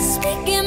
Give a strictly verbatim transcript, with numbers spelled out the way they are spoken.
speaking.